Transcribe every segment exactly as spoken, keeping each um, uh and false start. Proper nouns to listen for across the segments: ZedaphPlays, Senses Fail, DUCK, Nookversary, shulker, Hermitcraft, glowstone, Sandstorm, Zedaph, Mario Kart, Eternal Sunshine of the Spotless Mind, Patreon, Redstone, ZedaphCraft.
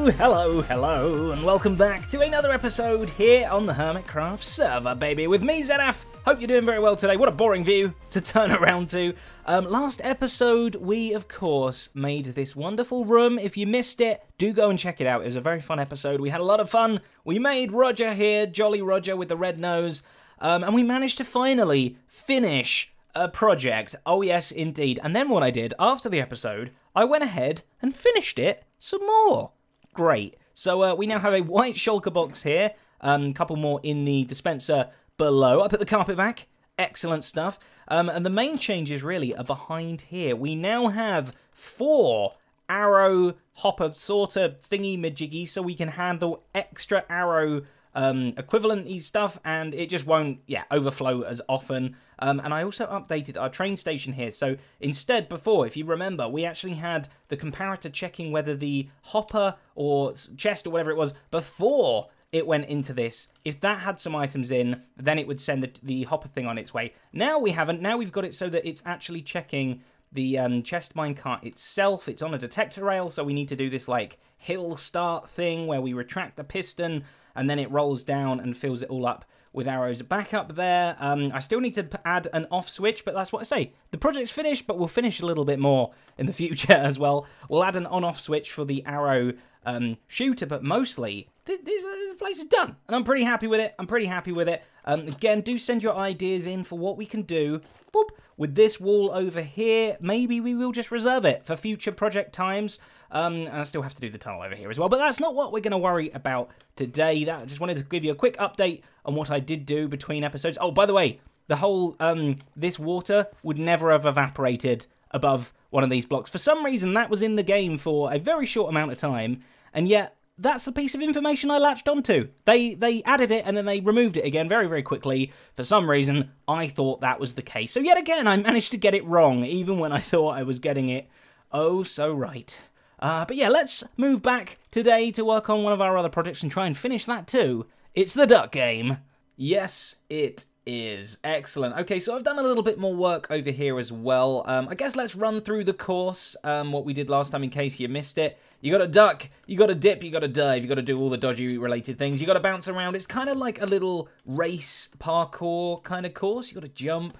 Hello, hello, hello, and welcome back to another episode here on the Hermitcraft server, baby, with me, Zedaph. Hope you're doing very well today. What a boring view to turn around to. Um, last episode, we, of course, made this wonderful room. If you missed it, do go and check it out. It was a very fun episode. We had a lot of fun. We made Roger here, Jolly Roger with the red nose, um, and we managed to finally finish a project. Oh, yes, indeed. And then what I did after the episode, I went ahead and finished it some more. Great. So uh, we now have a white shulker box here. Um, a couple more in the dispenser below. I put the carpet back. Excellent stuff. Um, and the main changes really are behind here. We now have four arrow hopper sorter thingy majiggy, so we can handle extra arrow um, equivalent-y stuff, and it just won't, yeah, overflow as often. Um, and I also updated our train station here. So instead, before, if you remember, we actually had the comparator checking whether the hopper or chest or whatever it was before it went into this. If that had some items in, then it would send the, the hopper thing on its way. Now we haven't. Now we've got it so that it's actually checking the um, chest minecart itself. It's on a detector rail, so we need to do this, like, hill start thing where we retract the piston, and then it rolls down and fills it all up with arrows back up there. Um, I still need to add an off switch, but that's what I say. The project's finished, but we'll finish a little bit more in the future as well. We'll add an on-off switch for the arrow um, shooter, but mostly this, this, this place is done, and I'm pretty happy with it. I'm pretty happy with it. Um, again, do send your ideas in for what we can do. Boop. With this wall over here, maybe we will just reserve it for future project times. Um, and I still have to do the tunnel over here as well, but that's not what we're going to worry about today. That, I just wanted to give you a quick update on what I did do between episodes. Oh, by the way, the whole, um, this water would never have evaporated above one of these blocks. For some reason, that was in the game for a very short amount of time, and yet that's the piece of information I latched onto. They they added it and then they removed it again very, very quickly. For some reason, I thought that was the case. So yet again, I managed to get it wrong, even when I thought I was getting it oh so right. Uh, but yeah, let's move back today to work on one of our other projects and try and finish that too. It's the duck game. Yes, it is. Excellent. Okay, so I've done a little bit more work over here as well. Um, I guess let's run through the course, um, what we did last time in case you missed it. You gotta duck, you gotta dip, you gotta dive, you gotta do all the dodgy related things, you gotta bounce around. It's kind of like a little race parkour kind of course. You gotta jump.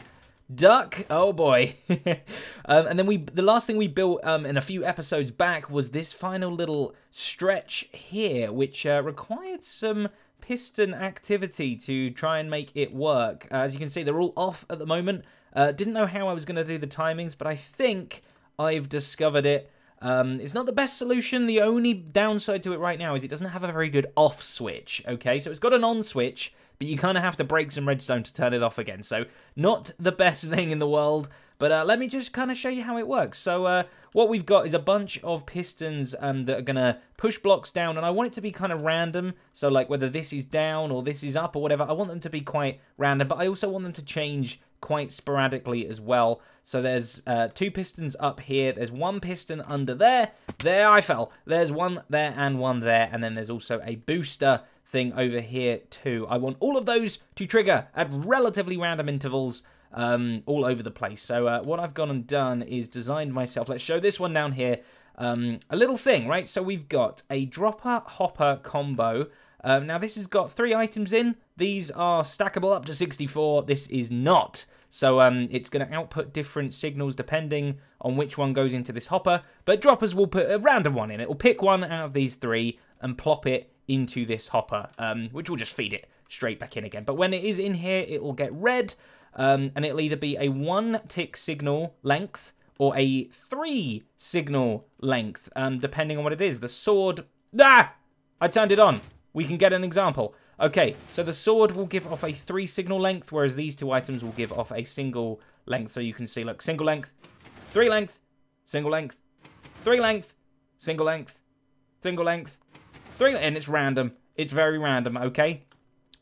Duck, oh boy. um, and then we, the last thing we built um, in a few episodes back was this final little stretch here, which uh, required some piston activity to try and make it work. Uh, as you can see, they're all off at the moment. Uh, didn't know how I was going to do the timings, but I think I've discovered it. Um, it's not the best solution. The only downside to it right now is it doesn't have a very good off switch, okay? So it's got an on switch, but you kind of have to break some redstone to turn it off again. So not the best thing in the world, but uh, let me just kind of show you how it works. So uh, what we've got is a bunch of pistons um, that are going to push blocks down, and I want it to be kind of random. So like whether this is down or this is up or whatever, I want them to be quite random, but I also want them to change quite sporadically as well. So there's uh, two pistons up here. There's one piston under there. There I fell. There's one there and one there, and then there's also a booster thing over here too. I want all of those to trigger at relatively random intervals um, all over the place. So uh, what I've gone and done is designed myself. Let's show this one down here. Um, a little thing, right? So we've got a dropper hopper combo. Um, now this has got three items in. These are stackable up to sixty-four. This is not. So um, it's going to output different signals depending on which one goes into this hopper. But droppers will put a random one in. It will pick one out of these three and plop it into this hopper, um, which will just feed it straight back in again. But when it is in here, it will get red, um, and it'll either be a one tick signal length or a three signal length, um, depending on what it is. The sword... Ah! I turned it on. We can get an example. Okay, so the sword will give off a three signal length, whereas these two items will give off a single length. So you can see, look, single length, three length, single length, three length, single length, single length, three, and it's random. It's very random, okay?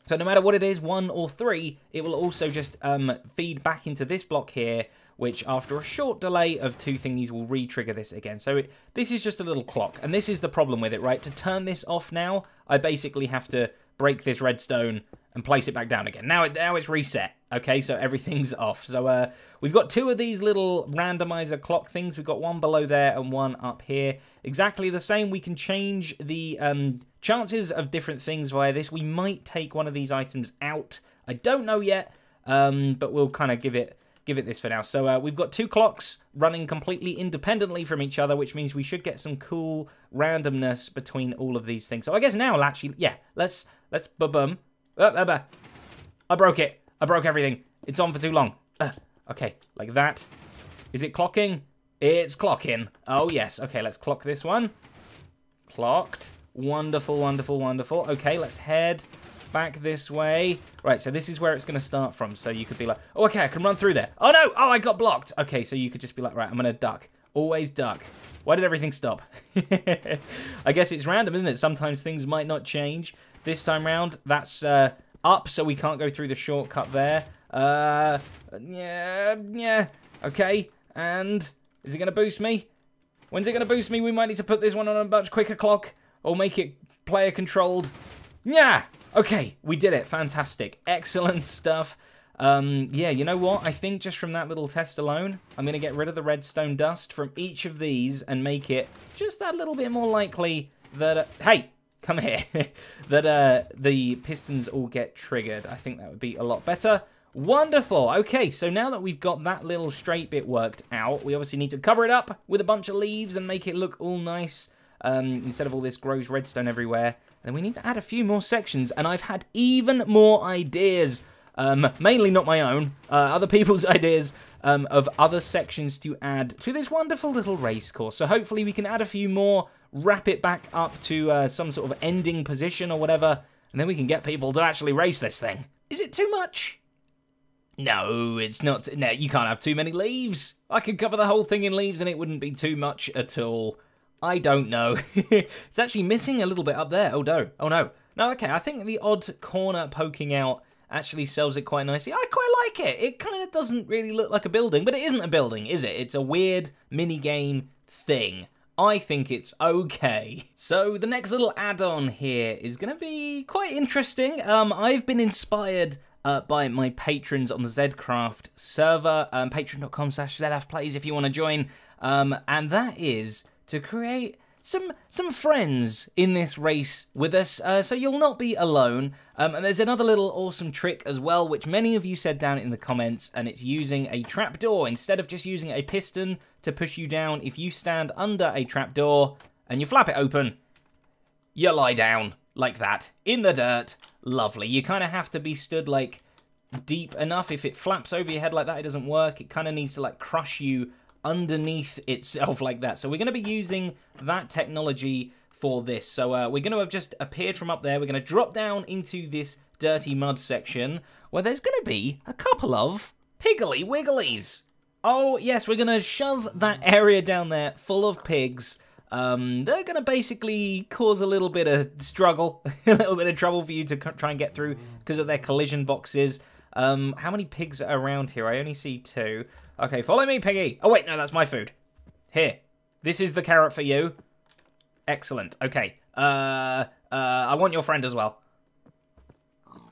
So no matter what it is, one or three, it will also just um, feed back into this block here, which after a short delay of two thingies will re-trigger this again. So it, this is just a little clock, and this is the problem with it, right? To turn this off now, I basically have to break this redstone and place it back down again. Now, it, now it's reset. Okay, so everything's off. So uh, we've got two of these little randomizer clock things. We've got one below there and one up here. Exactly the same. We can change the um, chances of different things via this. We might take one of these items out. I don't know yet, um, but we'll kind of give it give it this for now. So uh, we've got two clocks running completely independently from each other, which means we should get some cool randomness between all of these things. So I guess now we'll actually, yeah, let's, let's, ba-bum. I broke it. I broke everything. It's on for too long. Uh, okay, like that. Is it clocking? It's clocking. Oh, yes. Okay, let's clock this one. Clocked. Wonderful, wonderful, wonderful. Okay, let's head back this way. Right, so this is where it's going to start from. So you could be like, oh, okay, I can run through there. Oh, no. Oh, I got blocked. Okay, so you could just be like, right, I'm going to duck. Always duck. Why did everything stop? I guess it's random, isn't it? Sometimes things might not change. This time round, that's... Uh, up, so we can't go through the shortcut there. Uh, yeah, yeah. Okay, and is it going to boost me? When's it going to boost me? We might need to put this one on a much quicker clock or make it player controlled. Yeah, okay, we did it. Fantastic. Excellent stuff. Um, yeah, you know what? I think just from that little test alone, I'm going to get rid of the redstone dust from each of these and make it just that little bit more likely that... Uh, hey! Come here, that uh, the pistons all get triggered. I think that would be a lot better. Wonderful. Okay, so now that we've got that little straight bit worked out, we obviously need to cover it up with a bunch of leaves and make it look all nice um, instead of all this gross redstone everywhere. And we need to add a few more sections, and I've had even more ideas, um, mainly not my own, uh, other people's ideas um, of other sections to add to this wonderful little race course. So hopefully we can add a few more, wrap it back up to uh, some sort of ending position or whatever, and then we can get people to actually race this thing. Is it too much? No, it's not. No, you can't have too many leaves. I could cover the whole thing in leaves and it wouldn't be too much at all. I don't know. It's actually missing a little bit up there. Oh, no. Oh, no. No, okay. I think the odd corner poking out actually sells it quite nicely. I quite like it. It kind of doesn't really look like a building, but it isn't a building, is it? It's a weird minigame thing. I think it's okay. So the next little add-on here is going to be quite interesting. Um, I've been inspired uh, by my patrons on the ZedaphCraft server, um, patreon.com slash ZedaphPlays if you want to join. Um, and that is to create some some friends in this race with us, uh, so you'll not be alone. Um, and there's another little awesome trick as well, which many of you said down in the comments, and it's using a trapdoor instead of just using a piston to push you down. If you stand under a trapdoor and you flap it open, you lie down like that in the dirt. Lovely. You kind of have to be stood like deep enough. If it flaps over your head like that, it doesn't work. It kind of needs to like crush you underneath itself like that. So we're going to be using that technology for this. So uh, we're going to have just appeared from up there. We're going to drop down into this dirty mud section where there's going to be a couple of piggly wigglies. Oh, yes, we're going to shove that area down there full of pigs. Um, they're going to basically cause a little bit of struggle, a little bit of trouble for you to try and get through because of their collision boxes. Um, how many pigs are around here? I only see two. Okay, follow me, piggy. Oh, wait, no, that's my food. Here. This is the carrot for you. Excellent. Okay. Uh, uh, I want your friend as well.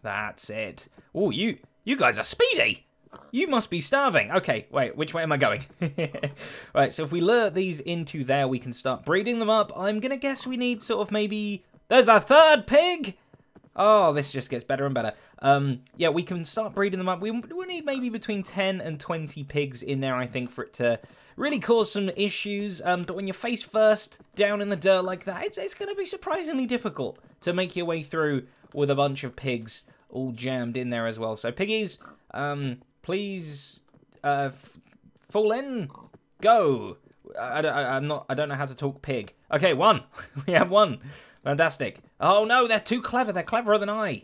That's it. Oh, you, you guys are speedy. You must be starving. Okay, wait, which way am I going? Right, so if we lure these into there, we can start breeding them up. I'm going to guess we need sort of maybe... There's a third pig! Oh, this just gets better and better. Um, yeah, we can start breeding them up. We, we need maybe between ten and twenty pigs in there, I think, for it to really cause some issues. Um, but when you're face first down in the dirt like that, it's, it's going to be surprisingly difficult to make your way through with a bunch of pigs all jammed in there as well. So, piggies, um, please uh, fall in. Go. I, I, I'm not, I don't know how to talk pig. Okay, one. We have one. Fantastic. Oh, no, they're too clever. They're cleverer than I.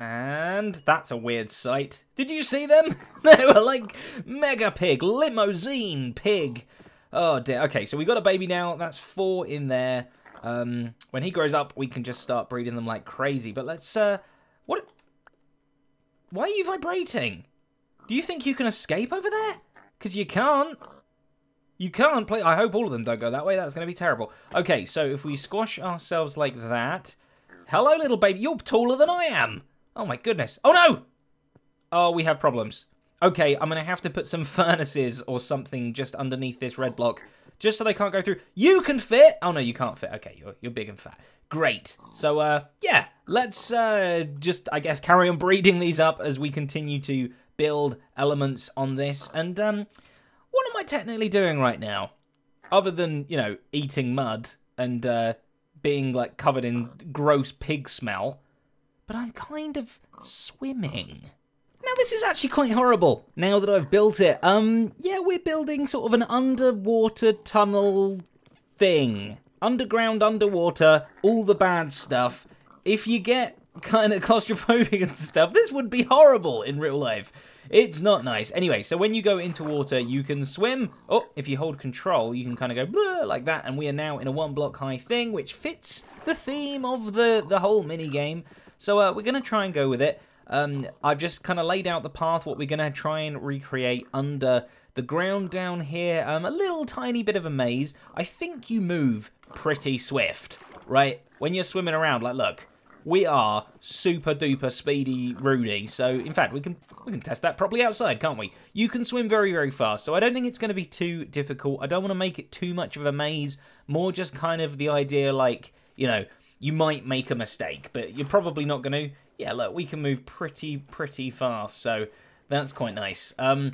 And that's a weird sight. Did you see them? They were like mega pig, limousine pig. Oh, dear. Okay, so we got a baby now. That's four in there. Um, when he grows up, we can just start breeding them like crazy. But let's... Uh, what? Why are you vibrating? Do you think you can escape over there? Because you can't. You can't play... I hope all of them don't go that way. That's going to be terrible. Okay, so if we squash ourselves like that... Hello, little baby. You're taller than I am. Oh, my goodness. Oh, no! Oh, we have problems. Okay, I'm going to have to put some furnaces or something just underneath this red block, just so they can't go through. You can fit! Oh, no, you can't fit. Okay, you're, you're big and fat. Great. So, uh, yeah, let's uh, just, I guess, carry on breeding these up as we continue to build elements on this. And um, what am I technically doing right now? Other than, you know, eating mud and uh, being, like, covered in gross pig smell. But I'm kind of swimming. Now, this is actually quite horrible, now that I've built it. Um, yeah, we're building sort of an underwater tunnel thing. Underground, underwater, all the bad stuff. If you get kind of claustrophobic and stuff, this would be horrible in real life. It's not nice. Anyway, so when you go into water, you can swim. Oh, if you hold control, you can kind of go like that. And we are now in a one-block high thing, which fits the theme of the, the whole mini-game. So uh, we're going to try and go with it. Um, I've just kind of laid out the path, what we're going to try and recreate under the ground down here. Um, a little tiny bit of a maze. I think you move pretty swift, right? When you're swimming around, like, look, we are super duper speedy Rudy. So, in fact, we can we can test that properly outside, can't we? You can swim very, very fast. So I don't think it's going to be too difficult. I don't want to make it too much of a maze. More just kind of the idea, like, you know, you might make a mistake, but you're probably not going to. Yeah, look, we can move pretty, pretty fast, so that's quite nice. Um,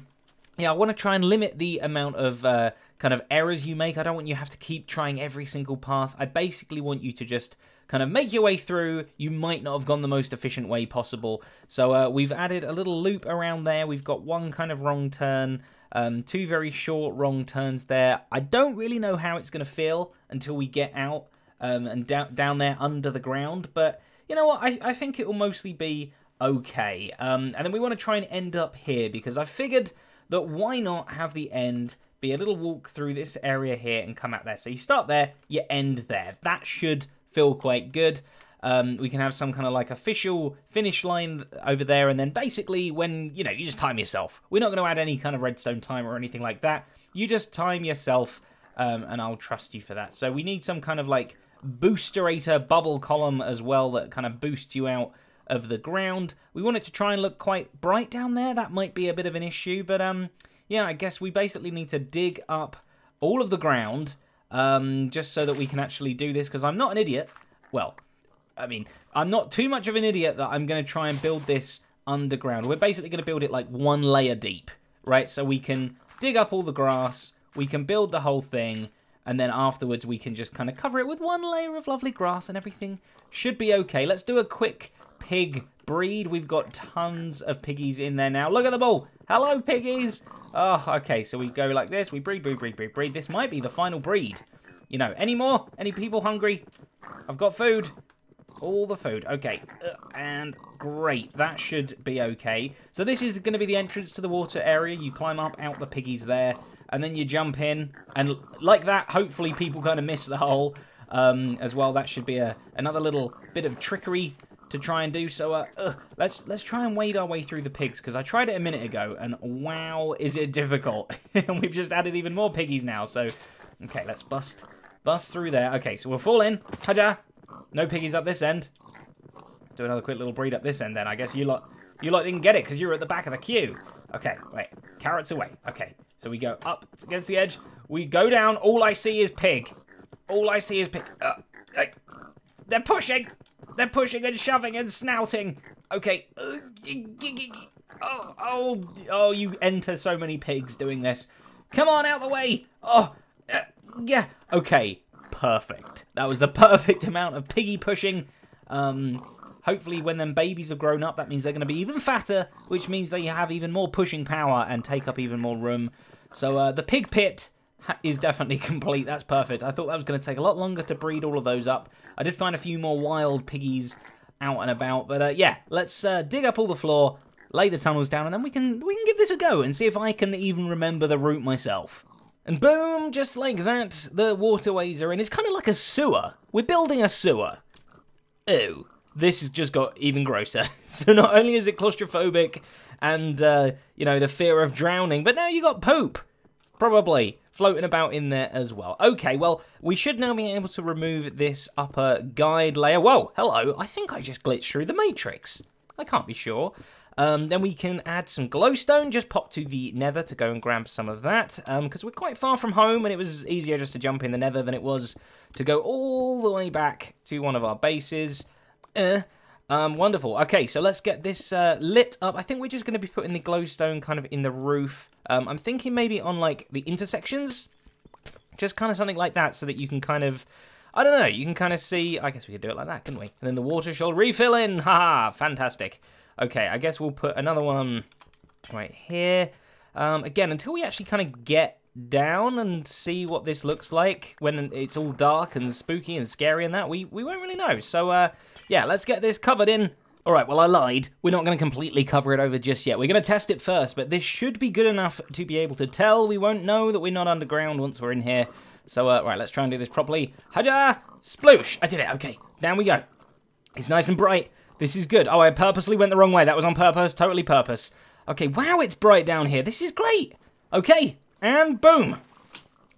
yeah, I want to try and limit the amount of uh, kind of errors you make. I don't want you to have to keep trying every single path. I basically want you to just kind of make your way through. You might not have gone the most efficient way possible. So uh, we've added a little loop around there. We've got one kind of wrong turn, um, two very short wrong turns there. I don't really know how it's going to feel until we get out um, and down, down there under the ground, but you know what, I, I think it will mostly be okay. Um, and then we want to try and end up here, because I figured that why not have the end be a little walk through this area here and come out there. So you start there, you end there. That should feel quite good. Um, we can have some kind of like official finish line over there. And then basically when, you know, you just time yourself. We're not going to add any kind of redstone timer or anything like that. You just time yourself, um, and I'll trust you for that. So we need some kind of like boosterator bubble column as well that kind of boosts you out of the ground. We want it to try and look quite bright down there. That might be a bit of an issue, but um yeah, I guess we basically need to dig up all of the ground um just so that we can actually do this, because I'm not an idiot. Well, I mean, I'm not too much of an idiot that I'm going to try and build this underground. We're basically going to build it like one layer deep, right? So we can dig up all the grass, we can build the whole thing, and then afterwards we can just kind of cover it with one layer of lovely grass and everything should be okay. Let's do a quick pig breed. We've got tons of piggies in there now. Look at them all. Hello, piggies. Oh, okay. So we go like this. We breed, breed, breed, breed, breed. This might be the final breed. You know, any more? Any people hungry? I've got food. All the food. Okay. And great. That should be okay. So this is going to be the entrance to the water area. You climb up out the piggies there. And then you jump in, and like that, hopefully people kind of miss the hole um, as well. That should be a, another little bit of trickery to try and do. So uh, uh, let's let's try and wade our way through the pigs, because I tried it a minute ago, and wow, is it difficult. And we've just added even more piggies now. So, okay, let's bust bust through there. Okay, so we'll fall in. Ta-da! No piggies up this end. Do another quick little breed up this end then. I guess you lot, you lot didn't get it, because you were at the back of the queue. Okay, wait. Carrots away. Okay. So we go up against the edge. We go down. All I see is pig. All I see is pig. Uh, uh, they're pushing. They're pushing and shoving and snouting. Okay. Uh, oh, oh, oh, you enter so many pigs doing this. Come on, out the way. Oh, uh, yeah. Okay, perfect. That was the perfect amount of piggy pushing. Um, hopefully when them babies have grown up, that means they're going to be even fatter, which means they have even more pushing power and take up even more room. So uh, the pig pit ha is definitely complete. That's perfect. I thought that was going to take a lot longer to breed all of those up. I did find a few more wild piggies out and about. But uh, yeah, let's uh, dig up all the floor, lay the tunnels down, and then we can, we can give this a go and see if I can even remember the route myself. And boom, just like that, the waterways are in. It's kind of like a sewer. We're building a sewer. Ew. This has just got even grosser. So not only is it claustrophobic and, uh, you know, the fear of drowning, but now you got poop, probably, floating about in there as well. Okay, well, we should now be able to remove this upper guide layer. Whoa, hello, I think I just glitched through the matrix. I can't be sure. Um, then we can add some glowstone, just pop to the nether to go and grab some of that, because um, we're quite far from home and it was easier just to jump in the nether than it was to go all the way back to one of our bases. Uh, um, wonderful. Okay, so let's get this uh, lit up. I think we're just going to be putting the glowstone kind of in the roof. Um, I'm thinking maybe on like the intersections, just kind of something like that so that you can kind of... I don't know, you can kind of see... I guess we could do it like that, couldn't we? And then the water shall refill in! Haha, fantastic. Okay, I guess we'll put another one right here. Um, again, until we actually kind of get down and see what this looks like when it's all dark and spooky and scary and that, we, we won't really know. So, uh, yeah, let's get this covered in. All right, well, I lied. We're not going to completely cover it over just yet. We're going to test it first, but this should be good enough to be able to tell. We won't know that we're not underground once we're in here. So, uh, right, let's try and do this properly. Haja! Sploosh! I did it, okay. Down we go. It's nice and bright. This is good. Oh, I purposely went the wrong way. That was on purpose, totally purpose. Okay, wow, it's bright down here. This is great. Okay, and boom.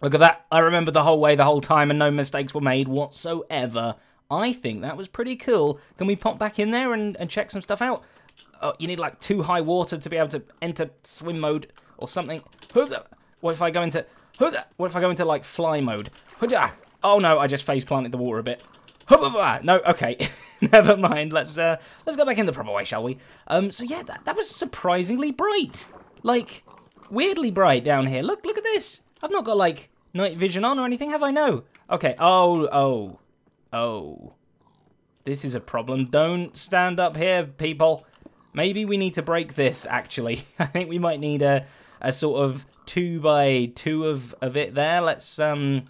Look at that. I remembered the whole way the whole time and no mistakes were made whatsoever. I think that was pretty cool. Can we pop back in there and, and check some stuff out? Oh, you need, like, too high water to be able to enter swim mode or something. What if I go into... What if I go into, like, fly mode? Oh, no, I just face-planted the water a bit. No, okay. Never mind. Let's uh, let's go back in the proper way, shall we? Um, so, yeah, that, that was surprisingly bright. Like, weirdly bright down here. Look, look at this. I've not got, like, night vision on or anything, have I? No. Okay. Oh, oh, oh. This is a problem. Don't stand up here, people. Maybe we need to break this, actually. I think we might need a, a sort of... two by two of of it there. Let's um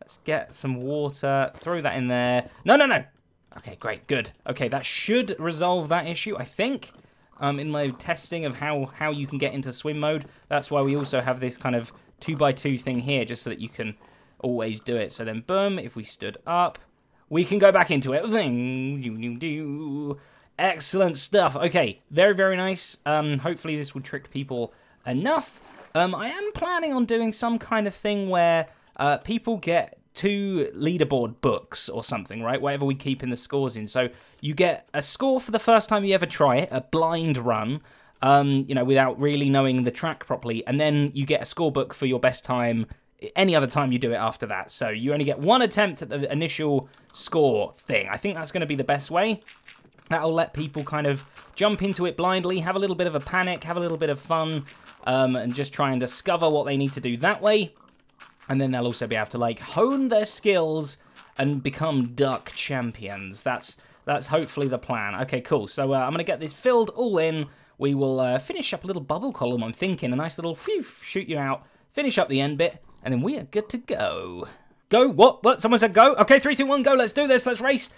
let's get some water, throw that in there. No, no, no. Okay, great, good. Okay, that should resolve that issue, I think. Um in my testing of how how you can get into swim mode, that's why we also have this kind of two by two thing here, just so that you can always do it. So then boom, if we stood up, we can go back into it. Excellent stuff. Okay, very, very nice. Um hopefully this will trick people enough. Um, I am planning on doing some kind of thing where uh, people get two leaderboard books or something, right? Whatever we keep in the scores in. So you get a score for the first time you ever try it, a blind run, um, you know, without really knowing the track properly. And then you get a score book for your best time any other time you do it after that. So you only get one attempt at the initial score thing. I think that's going to be the best way. That'll let people kind of jump into it blindly, have a little bit of a panic, have a little bit of fun, um, and just try and discover what they need to do that way. And then they'll also be able to, like, hone their skills and become duck champions. That's that's hopefully the plan. Okay, cool. So uh, I'm going to get this filled all in. We will uh, finish up a little bubble column, I'm thinking. A nice little phew, shoot you out, finish up the end bit, and then we are good to go. Go? What? What? Someone said go? Okay, three, two, one, go. Let's do this. Let's race.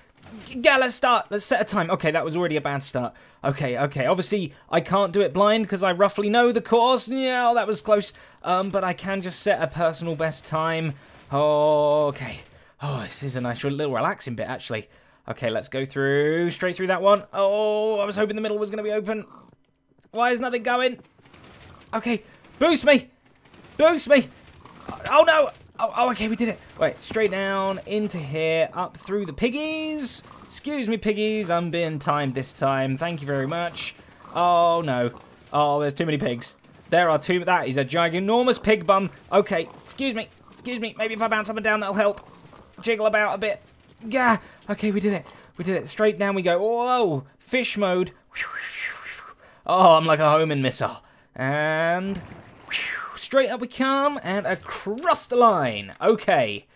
Yeah, let's start. Let's set a time. Okay, that was already a bad start. Okay, okay. Obviously, I can't do it blind because I roughly know the course. Yeah, that was close. Um, but I can just set a personal best time. Oh, okay. Oh, this is a nice little relaxing bit, actually. Okay, let's go through. Straight through that one. Oh, I was hoping the middle was going to be open. Why is nothing going? Okay, boost me. Boost me. Oh, no. Oh, oh, okay, we did it. Wait, straight down, into here, up through the piggies. Excuse me, piggies, I'm being timed this time. Thank you very much. Oh, no. Oh, there's too many pigs. There are too... That is a ginormous pig bum. Okay, excuse me. Excuse me. Maybe if I bounce up and down, that'll help. Jiggle about a bit. Yeah. Okay, we did it. We did it. Straight down we go. Whoa, fish mode. Oh, I'm like a homing missile. And... straight up we come, and across the line. Okay,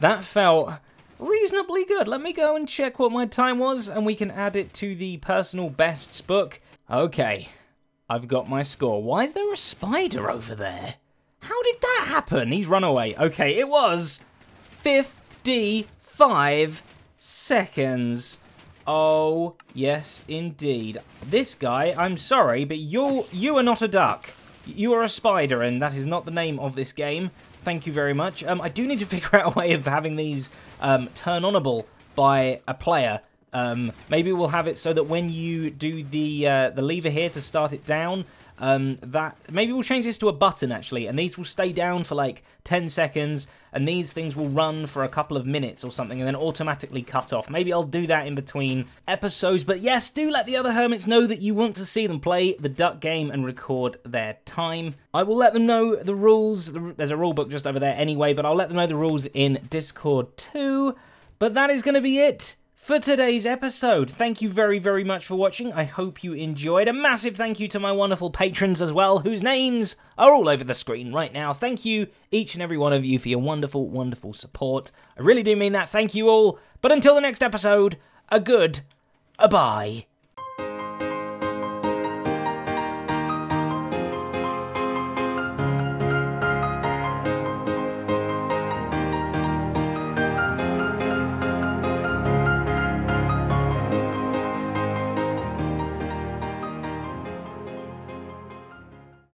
that felt reasonably good. Let me go and check what my time was, and we can add it to the personal bests book. Okay, I've got my score. Why is there a spider over there? How did that happen? He's run away. Okay, it was fifty-five seconds. Oh, yes, indeed. This guy, I'm sorry, but you're, you are not a duck. You are a spider, and that is not the name of this game. Thank you very much. Um, I do need to figure out a way of having these um, turn-onable by a player. Um, maybe we'll have it so that when you do the uh, the lever here to start it down, um, that maybe we'll change this to a button actually, and these will stay down for like ten seconds, and these things will run for a couple of minutes or something and then automatically cut off. Maybe I'll do that in between episodes, but yes, do let the other hermits know that you want to see them play the duck game and record their time. I will let them know the rules. There's a rule book just over there anyway, but I'll let them know the rules in Discord too. But that is going to be it for today's episode. Thank you very, very much for watching. I hope you enjoyed. A massive thank you to my wonderful patrons as well, whose names are all over the screen right now. Thank you, each and every one of you, for your wonderful, wonderful support. I really do mean that. Thank you all. But until the next episode, a good a bye.